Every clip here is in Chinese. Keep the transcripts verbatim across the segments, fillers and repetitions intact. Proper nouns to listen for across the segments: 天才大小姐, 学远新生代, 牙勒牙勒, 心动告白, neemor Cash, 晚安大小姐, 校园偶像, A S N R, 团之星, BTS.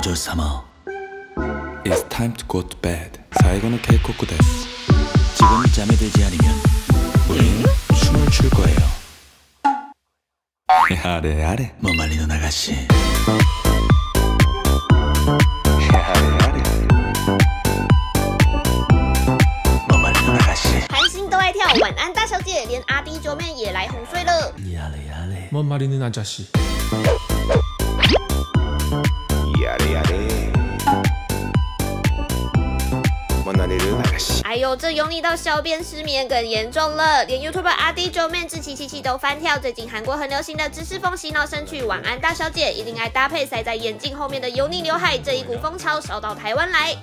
거저 삼아. It's time to go to bed. 사이고는 케이코쿠 데스. 지금 잠에 들지 않으면 우린 춤을 출 거예요. 아래 아래 머말리는 아가씨.晚安，大小姐，连阿弟九妹也来哄睡了。呀嘞呀嘞，莫玛丽娜扎西。呀嘞呀嘞，莫玛丽娜扎西。哎呦，这油腻到小便失眠更严重了，连 YouTuber 阿弟九妹、志奇七七都翻跳。最近韩国很流行的知识风洗脑神曲《晚安，大小姐》，一定爱搭配塞在眼镜后面的油腻刘海，这一股风潮烧到台湾来。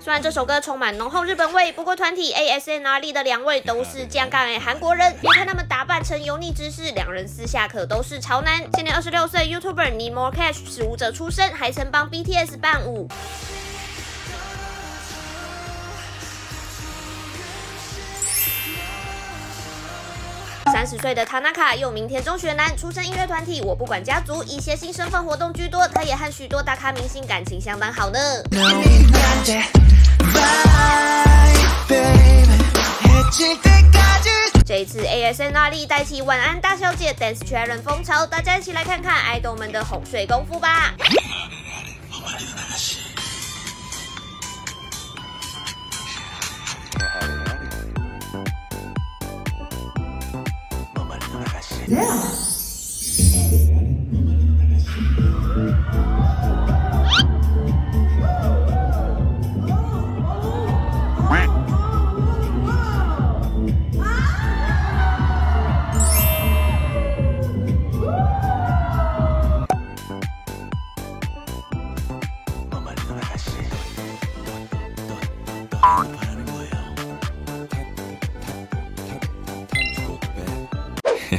虽然这首歌充满浓厚日本味，不过团体 A S N R 里的两位都是酱干哎韩国人。别看他们打扮成油腻之士，两人私下可都是潮男。现年二十六岁 ，YouTuber neemor Cash 是舞者出身，还曾帮 B T S 伴舞。三十岁的塔纳卡，又名田中学男，出身音乐团体我不管家族，以谐星身份活动居多。他也和许多大咖明星感情相当好呢。这一次 A S N R 力带起晚安大小姐 Dance Challenge 风潮，大家一起来看看爱豆们的哄睡功夫吧。Yeah.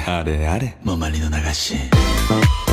아래 아래 머말리는 아가씨.